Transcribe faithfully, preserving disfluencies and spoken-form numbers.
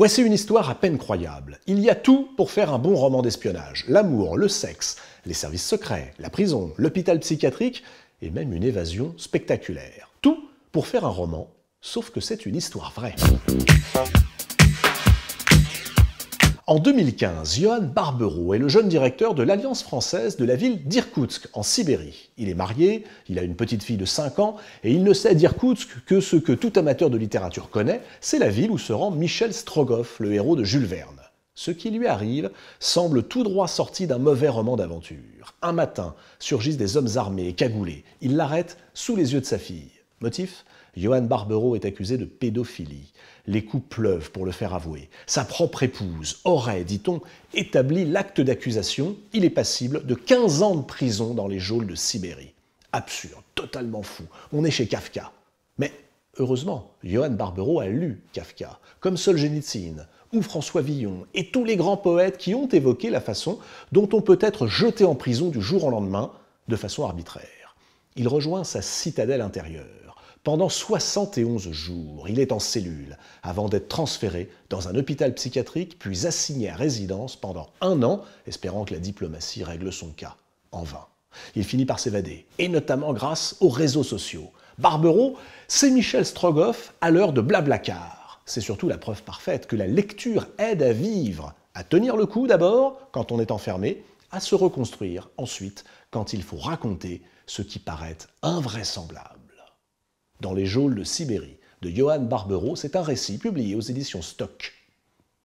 Voici une histoire à peine croyable. Il y a tout pour faire un bon roman d'espionnage. L'amour, le sexe, les services secrets, la prison, l'hôpital psychiatrique et même une évasion spectaculaire. Tout pour faire un roman, sauf que c'est une histoire vraie. En deux mille quinze, Yoann Barbereau est le jeune directeur de l'Alliance française de la ville d'Irkoutsk, en Sibérie. Il est marié, il a une petite fille de cinq ans, et il ne sait d'Irkoutsk que ce que tout amateur de littérature connaît, c'est la ville où se rend Michel Strogoff, le héros de Jules Verne. Ce qui lui arrive semble tout droit sorti d'un mauvais roman d'aventure. Un matin, surgissent des hommes armés et cagoulés. Ils l'arrêtent sous les yeux de sa fille. Motif ? Yoann Barbereau est accusé de pédophilie. Les coups pleuvent pour le faire avouer. Sa propre épouse aurait, dit-on, établi l'acte d'accusation. Il est passible de quinze ans de prison dans les geôles de Sibérie. Absurde, totalement fou. On est chez Kafka. Mais heureusement, Yoann Barbereau a lu Kafka, comme Solzhenitsyn ou François Villon et tous les grands poètes qui ont évoqué la façon dont on peut être jeté en prison du jour au lendemain de façon arbitraire. Il rejoint sa citadelle intérieure. Pendant soixante et onze jours, il est en cellule, avant d'être transféré dans un hôpital psychiatrique, puis assigné à résidence pendant un an, espérant que la diplomatie règle son cas. En vain. Il finit par s'évader, et notamment grâce aux réseaux sociaux. Barbereau, c'est Michel Strogoff à l'heure de Blablacar. C'est surtout la preuve parfaite que la lecture aide à vivre, à tenir le coup d'abord, quand on est enfermé, à se reconstruire ensuite, quand il faut raconter ce qui paraît invraisemblable. Dans les geôles de Sibérie, de Yoann Barbereau, c'est un récit publié aux éditions Stock.